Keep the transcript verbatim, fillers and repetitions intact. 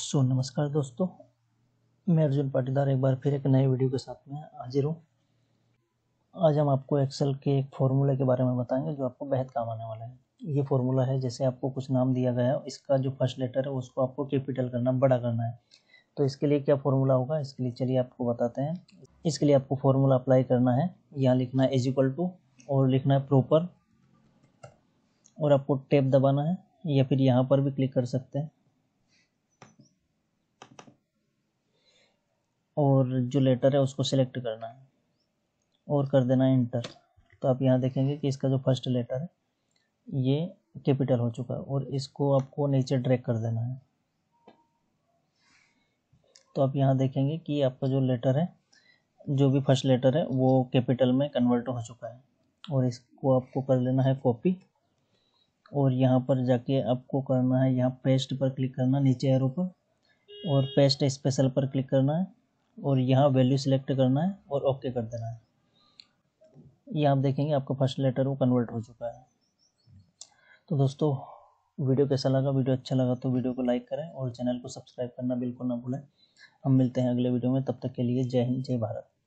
सो नमस्कार दोस्तों, मैं अर्जुन पाटीदार एक बार फिर एक नए वीडियो के साथ में हाजिर हूँ। आज हम आपको एक्सेल के एक फार्मूला के बारे में बताएंगे जो आपको बेहद काम आने वाला है। ये फार्मूला है, जैसे आपको कुछ नाम दिया गया है, इसका जो फर्स्ट लेटर है उसको आपको कैपिटल करना, बड़ा करना है। तो इसके लिए क्या फार्मूला होगा, इसके लिए चलिए आपको बताते हैं। इसके लिए आपको फार्मूला अप्लाई करना है। यहाँ लिखना है इज इक्वल टू और लिखना है प्रॉपर, और आपको टैप दबाना है या फिर यहाँ पर भी क्लिक कर सकते हैं। और जो लेटर है उसको सिलेक्ट करना है और कर देना है इंटर। तो आप यहाँ देखेंगे कि इसका जो फर्स्ट लेटर है ये कैपिटल हो चुका है, और इसको आपको नीचे ड्रैग कर देना है। तो आप यहाँ देखेंगे कि आपका जो लेटर है, जो भी फर्स्ट लेटर है, वो कैपिटल में कन्वर्ट हो चुका है। और इसको आपको कर लेना है कॉपी, और यहाँ पर जाके आपको करना है, यहाँ पेस्ट पर क्लिक करना नीचे एरो पर, और पेस्ट स्पेशल पर क्लिक करना है, और यहाँ वैल्यू सिलेक्ट करना है और ओके कर देना है। ये आप देखेंगे आपका फर्स्ट लेटर वो कन्वर्ट हो चुका है। तो दोस्तों, वीडियो कैसा लगा, वीडियो अच्छा लगा तो वीडियो को लाइक करें और चैनल को सब्सक्राइब करना बिल्कुल ना भूलें। हम मिलते हैं अगले वीडियो में, तब तक के लिए जय हिंद, जय भारत।